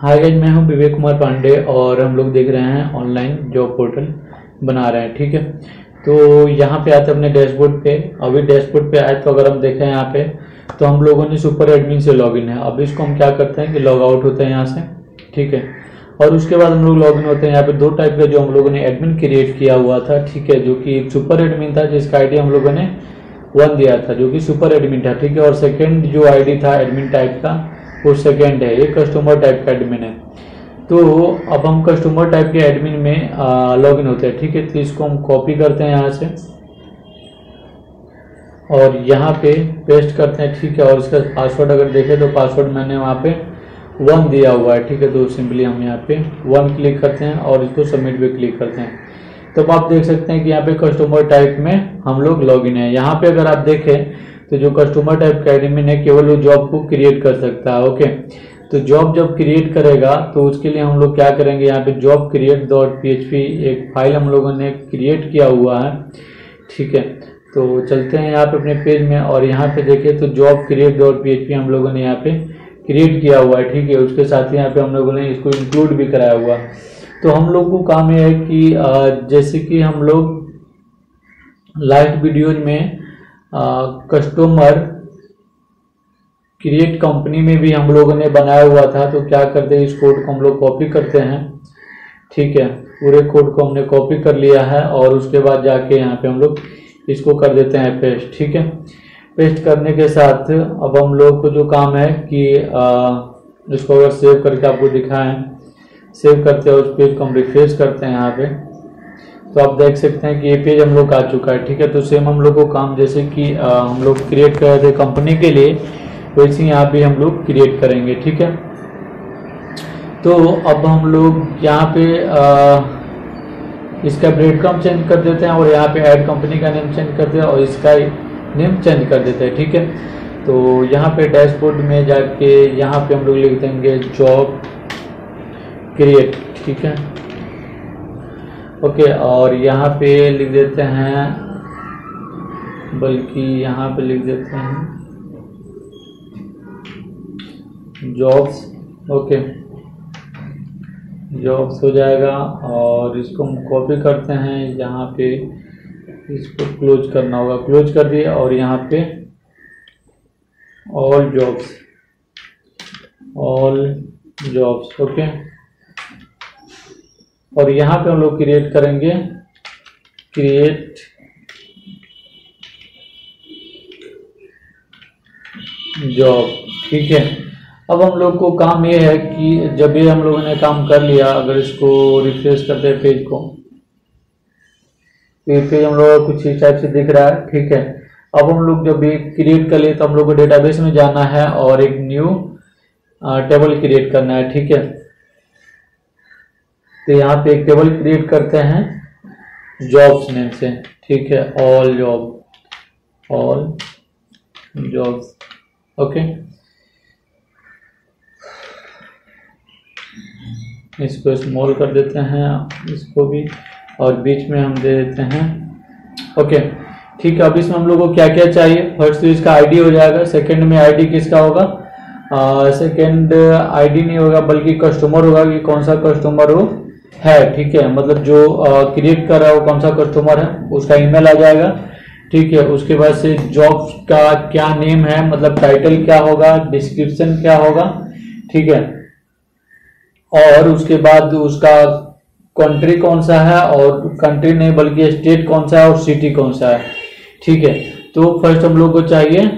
Hi guys, मैं हूं विवेक कुमार पांडे और हम लोग देख रहे हैं ऑनलाइन जॉब पोर्टल बना रहे हैं। ठीक है, तो यहाँ पे आते अपने डैशबोर्ड पे। अभी डैशबोर्ड पे आए तो अगर हम देखें यहाँ पे तो हम लोगों ने सुपर एडमिन से लॉगिन है। अब इसको हम क्या करते हैं कि लॉग आउट होते हैं यहाँ से। ठीक है, और उसके बाद हम लोग लॉगिन होते हैं। यहाँ पे दो टाइप का जो हम लोगों ने एडमिन क्रिएट किया हुआ था, ठीक है, जो कि एक सुपर एडमिन था जिसका आईडी हम लोगों ने 1 दिया था, जो कि सुपर एडमिन था। ठीक है, और सेकेंड जो आईडी था एडमिन टाइप का वो सेकेंड है, ये कस्टमर टाइप का एडमिन है। तो अब हम कस्टमर टाइप के एडमिन में लॉगिन होते हैं। ठीक है, तो इसको हम कॉपी करते हैं यहाँ से और यहाँ पे पेस्ट करते हैं। ठीक है, और इसका पासवर्ड अगर देखें तो पासवर्ड मैंने वहाँ पे 1 दिया हुआ है। ठीक है, तो सिंपली हम यहाँ पे 1 क्लिक करते हैं और इसको सबमिट पे क्लिक करते हैं। तो आप देख सकते हैं कि यहाँ पे कस्टमर टाइप में हम लोग लॉगिन है। यहाँ पे अगर आप देखें तो जो कस्टमर टाइप का एडमिन है केवल वो जॉब को क्रिएट कर सकता है। ओके, तो जॉब जब क्रिएट करेगा तो उसके लिए हम लोग क्या करेंगे, यहाँ पे जॉब क्रिएट .php एक फाइल हम लोगों ने क्रिएट किया हुआ है। ठीक है, तो चलते हैं यहाँ पे अपने पेज में और यहाँ पे देखें तो जॉब क्रिएट .php हम लोगों ने यहाँ पे क्रिएट किया हुआ है। ठीक है, उसके साथ ही यहाँ पे हम लोगों ने इसको इंक्लूड भी कराया हुआ। तो हम लोग को काम यह है कि जैसे कि हम लोग लास्ट वीडियो में कस्टमर क्रिएट कंपनी में भी हम लोगों ने बनाया हुआ था, तो क्या करते हैं इस कोड को हम लोग कॉपी करते हैं। ठीक है, पूरे कोड को हमने कॉपी कर लिया है और उसके बाद जाके यहाँ पे हम लोग इसको कर देते हैं पेस्ट। ठीक है, पेस्ट करने के साथ अब हम लोग को जो काम है कि इसको अगर सेव करके आपको दिखाएं, सेव करते हैं उस पेज को हम रिफ्रेश करते हैं यहाँ पे, तो आप देख सकते हैं कि ये पेज हम लोग आ चुका है। ठीक है, तो सेम हम लोग को काम जैसे कि हम लोग क्रिएट कर रहे थे कंपनी के लिए वैसे ही यहाँ पे हम लोग क्रिएट करेंगे। ठीक है, तो अब हम लोग यहाँ पे इसका ब्रेडक्रम्ब चेंज कर देते हैं और यहाँ पे ऐड कंपनी का नेम चेंज कर देते हैं और इसका नेम चेंज कर देते हैं। ठीक है, तो यहाँ पे डैशबोर्ड में जाके यहाँ पे हम लोग लिख देंगे जॉब क्रिएट। ठीक है, ओके, और यहाँ पे लिख देते हैं, बल्कि यहाँ पे लिख देते हैं जॉब्स। ओके, जॉब्स हो जाएगा और इसको हम कॉपी करते हैं। यहाँ पे इसको क्लोज करना होगा, क्लोज कर दिए और यहाँ पे all jobs, all jobs. Okay, और यहाँ पे हम लोग क्रिएट करेंगे क्रिएट जॉब। ठीक है, अब हम लोग को काम ये है कि जब ये हम लोगों ने काम कर लिया, अगर इसको रिफ्रेश करते हैं पेज को, ये पेज हम लोग कुछ इस टाइप से दिख रहा है। ठीक है, अब हम लोग जब ये क्रिएट कर लिए तो हम लोग को डेटाबेस में जाना है और एक न्यू टेबल क्रिएट करना है। ठीक है, तो यहाँ पे एक टेबल क्रिएट करते हैं जॉब्स नेम से। ठीक है, all job, all jobs. Okay, इसको स्मॉल कर देते हैं इसको भी और बीच में हम दे देते हैं। ओके, ठीक है, अब इसमें हम लोगों को क्या क्या चाहिए। फर्स्ट तो इसका आईडी हो जाएगा, सेकंड में आईडी किसका होगा, सेकेंड आईडी नहीं होगा बल्कि कस्टमर होगा कि कौन सा कस्टमर हो है। ठीक है, मतलब जो क्रिएट कर रहा है वो कौन सा कस्टमर है उसका ईमेल आ जाएगा। ठीक है, उसके बाद से जॉब्स का क्या नेम है, मतलब टाइटल क्या होगा, डिस्क्रिप्शन क्या होगा। ठीक है, और उसके बाद उसका कंट्री कौन सा है, और कंट्री नहीं बल्कि स्टेट कौन सा है और सिटी कौन सा है। ठीक है, तो फर्स्ट हम लोग को चाहिए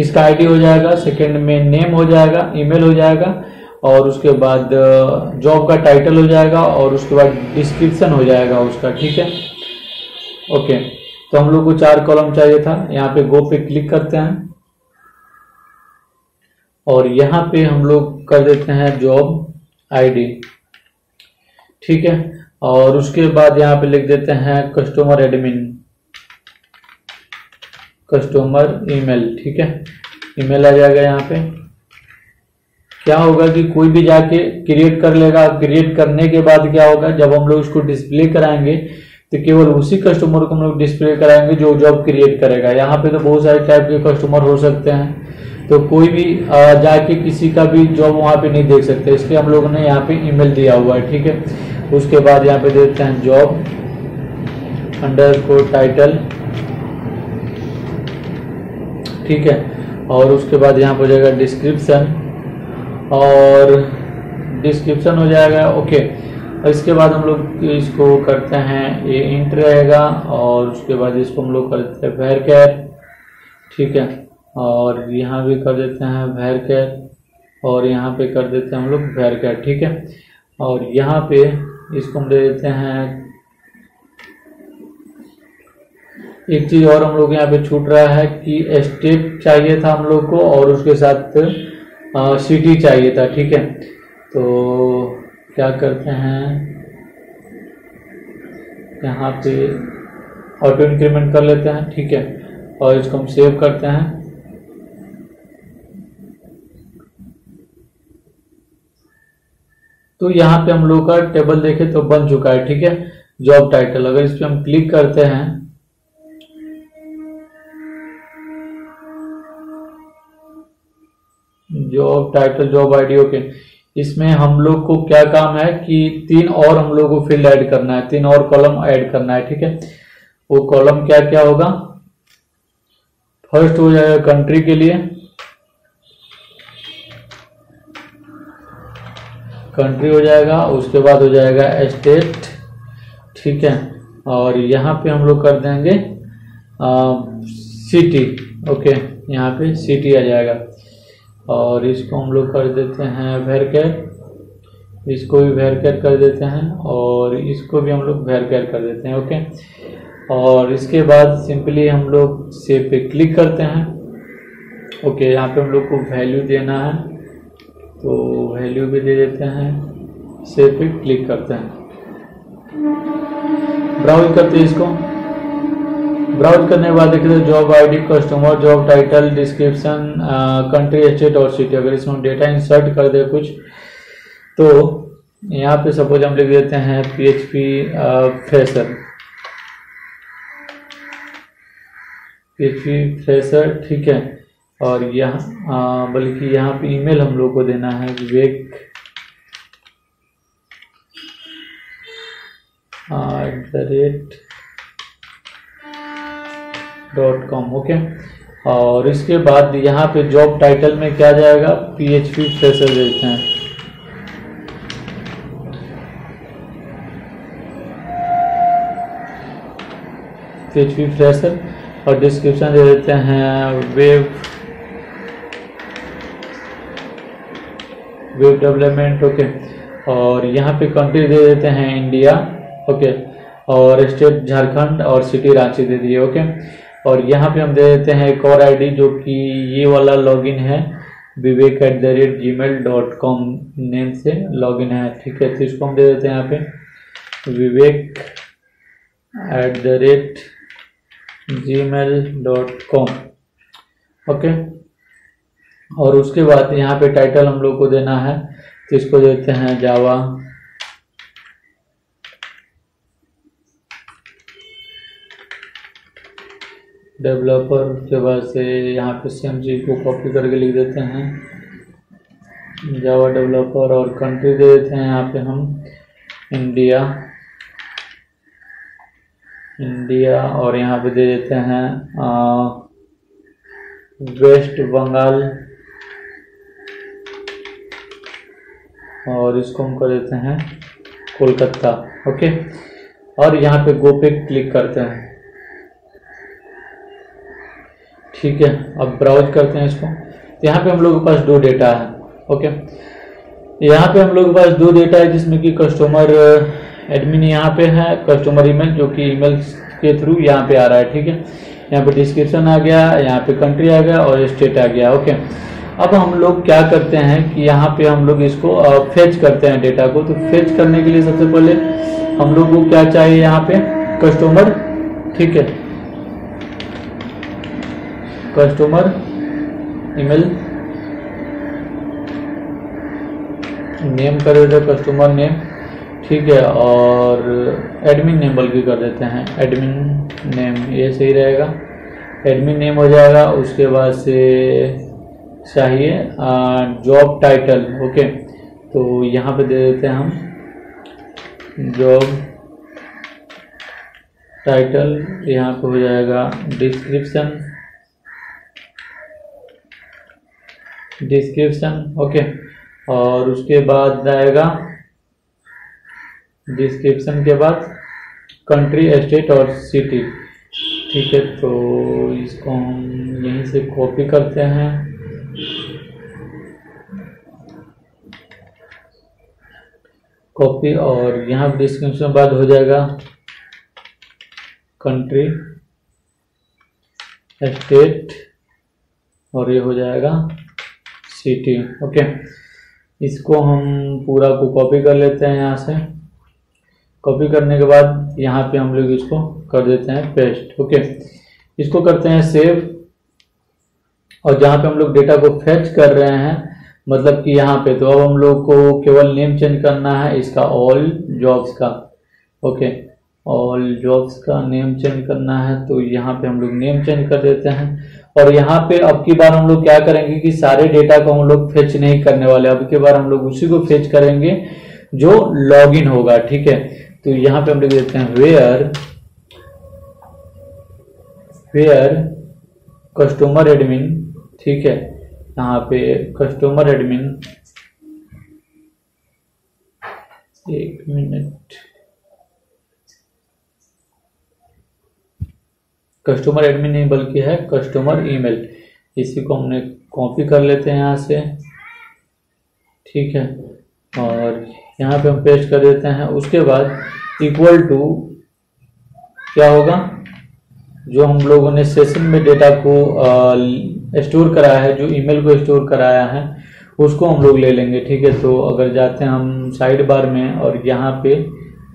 इसका आईडी हो जाएगा, सेकंड में नेम हो जाएगा, ईमेल हो जाएगा, और उसके बाद जॉब का टाइटल हो जाएगा और उसके बाद डिस्क्रिप्शन हो जाएगा उसका। ठीक है, ओके, तो हम लोग को 4 कॉलम चाहिए था। यहाँ पे गो पे क्लिक करते हैं और यहाँ पे हम लोग कर देते हैं जॉब आईडी। ठीक है, और उसके बाद यहाँ पे लिख देते हैं कस्टमर एडमिन, कस्टमर ईमेल। ठीक है, ईमेल आ जाएगा। यहाँ पे क्या होगा कि कोई भी जाके क्रिएट कर लेगा। क्रिएट करने के बाद क्या होगा, जब हम लोग उसको डिस्प्ले कराएंगे तो केवल उसी कस्टमर को हम लोग डिस्प्ले कराएंगे जो जॉब क्रिएट करेगा। यहाँ पे तो बहुत सारे टाइप के कस्टमर हो सकते हैं, तो कोई भी जाके किसी का भी जॉब वहाँ पे नहीं देख सकते, इसलिए हम लोगों ने यहाँ पे ईमेल दिया हुआ है, ठीक है। उसके बाद यहाँ पे देते हैं जॉब _ टाइटल, ठीक है, और उसके बाद यहाँ पे हो जाएगा डिस्क्रिप्शन, और डिस्क्रिप्शन हो जाएगा ओके। इसके बाद हम लोग इसको करते हैं, ये इंट रहेगा, और उसके बाद इसको हम लोग करते हैं वेर कैर, ठीक है, और यहाँ भी कर देते हैं वेर कैर, और यहाँ पे कर देते हैं हम लोग वेर कैर, ठीक है, और यहाँ पे इसको हम दे देते हैं। एक चीज़ और हम लोग यहाँ पे छूट रहा है कि स्टेट चाहिए था हम लोग को, और उसके साथ सिटी चाहिए था, ठीक है। तो क्या करते हैं, यहाँ पे ऑटो इंक्रीमेंट कर लेते हैं, ठीक है, और इसको हम सेव करते हैं। तो यहाँ पे हम लोग का टेबल देखें तो बन चुका है, ठीक है, जॉब टाइटल। अगर इस पर हम क्लिक करते हैं job title job ID, okay, इसमें हम लोग को क्या काम है कि 3 और हम लोग को फील्ड ऐड करना है, 3 और कॉलम ऐड करना है, ठीक है। वो कॉलम क्या क्या होगा, फर्स्ट हो जाएगा कंट्री के लिए, कंट्री हो जाएगा, उसके बाद हो जाएगा स्टेट, ठीक है, और यहाँ पे हम लोग कर देंगे सिटी, ओके, यहाँ पे सिटी आ जाएगा, और इसको हम लोग कर देते हैं वेर कैर, इसको भी वेर कैर कर देते हैं, और इसको भी हम लोग वेर कैर कर देते हैं, ओके। और इसके बाद सिंपली हम लोग सेव पे क्लिक करते हैं, ओके। यहाँ पे हम लोग को वैल्यू देना है तो वैल्यू भी दे देते हैं, सेव पे क्लिक करते हैं, ब्राउज करते हैं इसको। ब्राउज करने के बाद देखिए job ID, customer, job title, description, country, state और सिटी। अगर इसमें डेटा इंसर्ट कर दे कुछ, तो यहाँ पे सपोज हम लिख देते हैं PHP फ्रेशर, ठीक है, और यहाँ बल्कि यहाँ पे ईमेल हम लोग को देना है विवेक .com, ओके। और इसके बाद यहाँ पे जॉब टाइटल में क्या जाएगा, PHP फ्रेशर देते हैं, PHP फ्रेशर, और डिस्क्रिप्शन दे देते हैं वेब डेवलपमेंट, ओके, और यहाँ पे कंट्री दे देते हैं इंडिया, ओके, और स्टेट झारखंड और सिटी रांची दे दिए, ओके। और यहाँ पे हम दे देते हैं एक और आईडी, जो कि ये वाला लॉगिन है vivek@gmail.com नेम से लॉगिन है, ठीक है। तो इसको हम दे देते हैं यहाँ पे vivek@gmail.com, ओके। और उसके बाद यहाँ पे टाइटल हम लोग को देना है, तो इसको देते हैं जावा डेवलपर, उसके बाद से यहाँ पे सेम चीज को कॉपी करके लिख देते हैं जावा डेवलपर, और कंट्री दे देते हैं यहाँ पे हम इंडिया, और यहाँ पे दे देते हैं वेस्ट बंगाल, और इसको हम कर देते हैं कोलकाता, ओके। और यहाँ पे गो पे क्लिक करते हैं, ठीक है। अब ब्राउज करते हैं इसको, यहाँ पे हम लोग के पास 2 डेटा है, ओके। यहाँ पे हम लोग के पास 2 डेटा है, जिसमें कि कस्टमर एडमिन यहाँ पे है, कस्टमर ईमेल जो कि ईमेल के थ्रू यहाँ पे आ रहा है, ठीक है। यहाँ पे डिस्क्रिप्शन आ गया, यहाँ पे कंट्री आ गया, और स्टेट आ गया, ओके। अब हम लोग क्या करते हैं कि यहाँ पे हम लोग इसको फेच करते हैं डेटा को। तो फेच करने के लिए सबसे पहले हम लोग को क्या चाहिए, यहाँ पे कस्टमर, ठीक है, कस्टमर ईमेल नेम कर देते हैं, कस्टमर नेम, ठीक है, और एडमिन नेम बल्कि कर देते हैं एडमिन नेम, ये सही रहेगा, एडमिन नेम हो जाएगा। उसके बाद से चाहिए जॉब टाइटल। ओके, तो यहाँ पे दे देते हैं हम जॉब टाइटल, यहाँ पे हो जाएगा डिस्क्रिप्शन ओके, और उसके बाद आएगा डिस्क्रिप्शन के बाद कंट्री स्टेट और सिटी। ठीक है, तो इसको हम यहीं से कॉपी करते हैं और यहाँ डिस्क्रिप्शन बाद हो जाएगा कंट्री स्टेट और ये हो जाएगा सिटी। ओके, इसको हम पूरा को कॉपी कर लेते हैं यहाँ से। कॉपी करने के बाद यहाँ पे हम लोग इसको कर देते हैं पेस्ट। ओके, इसको करते हैं सेव, और जहाँ पे हम लोग डेटा को फेच कर रहे हैं, मतलब कि यहाँ पे तो अब हम लोग को केवल नेम चेंज करना है इसका ऑल जॉब्स का। ओके, ऑल जॉब्स का नेम चेंज करना है, तो यहाँ पे हम लोग नेम चेंज कर देते हैं। और यहाँ पे अब की बार हम लोग क्या करेंगे कि सारे डेटा को हम लोग फेच नहीं करने वाले, अब की बार हम लोग उसी को फेच करेंगे जो लॉगिन होगा। ठीक है, तो यहाँ पे हम लिख देते हैं वेयर कस्टमर एडमिन। ठीक है, यहाँ पे कस्टमर एडमिन, एक मिनट, कस्टमर एडमिन नहीं बल्कि है कस्टमर ईमेल। इसी को हमने कॉपी कर लेते हैं यहाँ से। ठीक है, और यहाँ पे हम पेस्ट कर देते हैं। उसके बाद इक्वल टू क्या होगा, जो हम लोगों ने सेशन में डेटा को स्टोर कराया है, जो ईमेल को स्टोर कराया है, उसको हम लोग ले लेंगे। ठीक है, तो अगर जाते हैं हम साइड बार में और यहाँ पे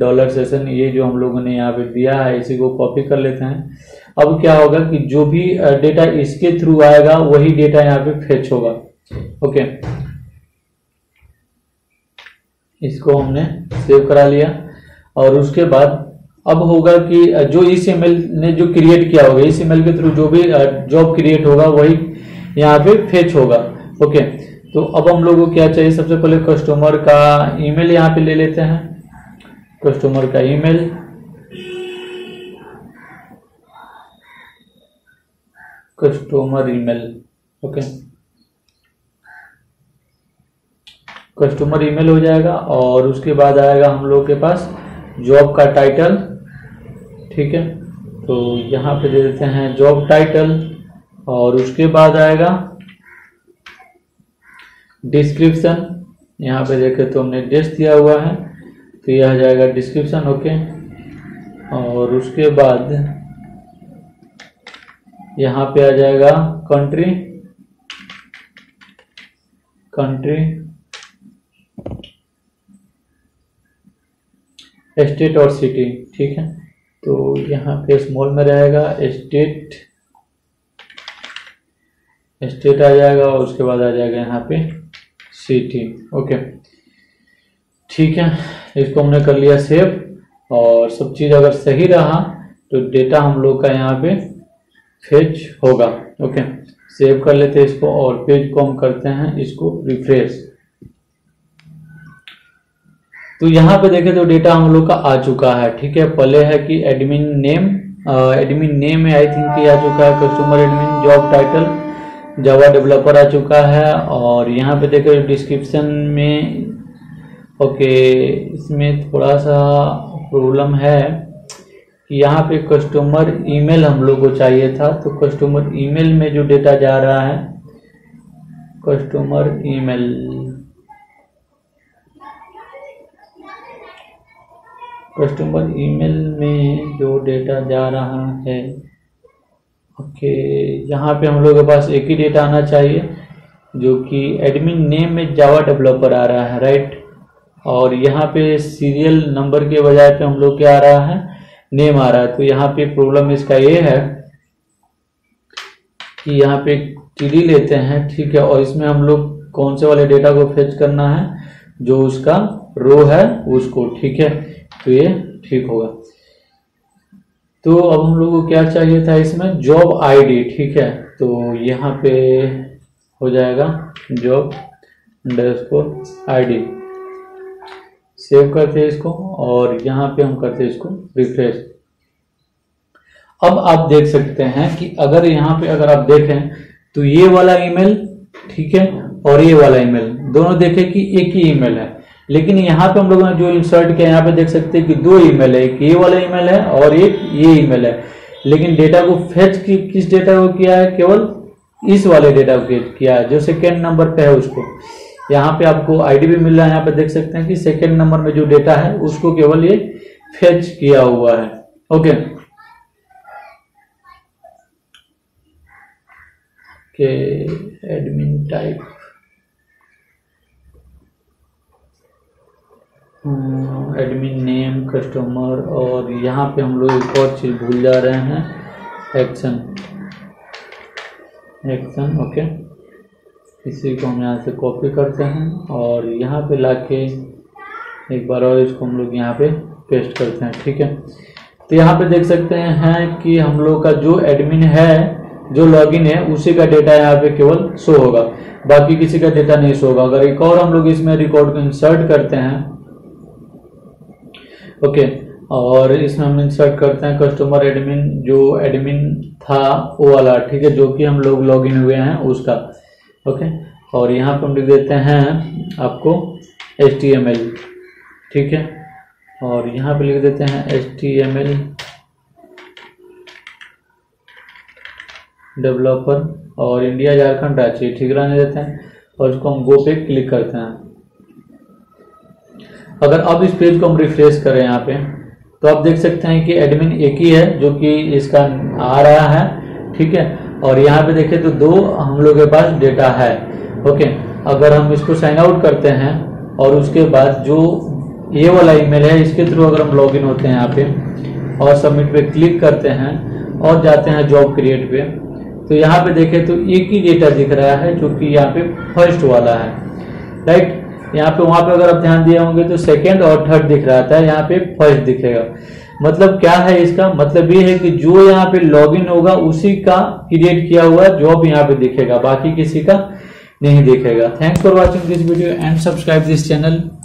डॉलर सेशन, ये जो हम लोगों ने यहाँ पे दिया है, इसी को कॉपी कर लेते हैं। अब क्या होगा कि जो भी डेटा इसके थ्रू आएगा वही डेटा यहाँ पे फेच होगा। ओके, इसको हमने सेव करा लिया। और उसके बाद अब होगा कि जो इस ईमेल ने जो क्रिएट किया होगा, इस ईमेल के थ्रू जो भी जॉब क्रिएट होगा वही यहाँ पे फेच होगा। ओके, तो अब हम लोगों को क्या चाहिए, सबसे पहले कस्टमर का ईमेल यहाँ पे ले लेते हैं। कस्टमर का ईमेल, ओके, कस्टमर ईमेल हो जाएगा। और उसके बाद आएगा हम लोग के पास जॉब का टाइटल। ठीक है, तो यहाँ पे दे देते हैं जॉब टाइटल, और उसके बाद आएगा डिस्क्रिप्शन। यहाँ पे देखे तो हमने डेस्क दिया हुआ है, तो यह आ जाएगा डिस्क्रिप्शन। ओके, और उसके बाद यहाँ पे आ जाएगा कंट्री स्टेट और सिटी। ठीक है, तो यहाँ पे स्मॉल में रहेगा स्टेट आ जाएगा, और उसके बाद आ जाएगा यहाँ पे सिटी। ओके, ठीक है, इसको हमने कर लिया सेव। और सब चीज़ अगर सही रहा तो डेटा हम लोग का यहाँ पे फेच होगा। ओके, सेव कर लेते हैं इसको, और पेज को हम करते हैं इसको रिफ्रेश। तो यहाँ पे देखें तो डेटा हम लोग का आ चुका है। ठीक है, पहले है कि एडमिन नेम, आई थिंक ये आ चुका है, customer admin, job title, Java developer आ चुका है। और यहाँ पे देखें तो डिस्क्रिप्शन में ओके, इसमें थोड़ा सा प्रॉब्लम है कि यहाँ पे कस्टमर ईमेल हम लोग को चाहिए था, तो कस्टमर ईमेल में जो डेटा जा रहा है, कस्टमर ईमेल में जो डेटा जा रहा है, ओके, यहाँ पे हम लोगों के पास एक ही डेटा आना चाहिए जो कि एडमिन नेम में जावा डेवलपर आ रहा है, राइट। और यहाँ पे सीरियल नंबर के बजाय पे हम लोग क्या आ रहा है, नेम आ रहा है। तो यहाँ पे प्रॉब्लम इसका ये है कि यहाँ पे टीडी लेते हैं। ठीक है, और इसमें हम लोग कौन से वाले डेटा को फेच करना है, जो उसका रो है उसको। ठीक है, तो ये ठीक होगा। तो अब हम लोगों को क्या चाहिए था इसमें, जॉब आईडी। ठीक है, तो यहाँ पे हो जाएगा job_id। सेव करते हैं इसको और यहाँ पे हम करते हैं इसको रिफ्रेश। अब आप देख सकते हैं कि अगर यहाँ पे अगर आप देखें तो ये वाला ईमेल ठीक है और ये वाला ईमेल दोनों देखें कि एक ही ईमेल है, लेकिन यहाँ पे हम लोगों ने जो इंसर्ट किया यहाँ पे देख सकते हैं कि दो ईमेल है, एक ये वाला ईमेल है और एक ये ईमेल है। लेकिन डेटा को फेच किस डेटा को किया है, केवल इस वाले डेटा को किया है जो सेकेंड नंबर पे है उसको। यहाँ पे आपको आईडी भी मिल रहा है, यहाँ पे देख सकते हैं कि सेकेंड नंबर में जो डेटा है उसको केवल ये फेच किया हुआ है। Okay, admin type admin name customer, और यहाँ पे हम लोग एक और चीज भूल जा रहे हैं, एक्शन। ओके, इसी को हम यहाँ से कॉपी करते हैं और यहाँ पे लाके एक बार और इसको हम लोग यहाँ पे पेस्ट करते हैं। ठीक है, तो यहाँ पे देख सकते हैं कि हम लोग का जो एडमिन है, जो लॉगिन है, उसी का डेटा यहाँ पे केवल शो होगा, बाकी किसी का डेटा नहीं शो होगा। अगर एक और हम लोग इसमें रिकॉर्ड को इंसर्ट करते हैं, ओके, और इसमें हम इंसर्ट करते हैं कस्टमर एडमिन, जो एडमिन था वो वाला, ठीक है, जो कि हम लोग लॉगिन हुए हैं उसका। ओके, और यहाँ पे हम लिख देते हैं आपको HTML, ठीक है, और यहाँ पे लिख देते हैं HTML डेवलपर और इंडिया झारखंड राज्य, ठीक रहने देते हैं और इसको हम गो पे क्लिक करते हैं। अगर अब इस पेज को हम रिफ्रेश करें यहाँ पे, तो आप देख सकते हैं कि एडमिन एक ही है जो कि इसका आ रहा है, ठीक है, और यहाँ पे देखें तो दो हम लोग के पास डेटा है। ओके, अगर हम इसको साइन आउट करते हैं और उसके बाद जो ये वाला ईमेल है इसके थ्रू अगर हम लॉगिन होते हैं यहाँ पे और सबमिट पे क्लिक करते हैं और जाते हैं जॉब क्रिएट पे, तो यहाँ पे देखें तो एक ही डेटा दिख रहा है जो कि यहाँ पे फर्स्ट वाला है, राइट। यहाँ पे वहाँ पे अगर आप ध्यान दिए होंगे तो सेकेंड और थर्ड दिख रहा था, यहाँ पे फर्स्ट दिखेगा। मतलब क्या है इसका मतलब ये है कि जो यहाँ पे लॉगिन होगा उसी का क्रिएट किया हुआ जॉब यहाँ पे दिखेगा, बाकी किसी का नहीं दिखेगा। Thanks for watching this video and subscribe this channel.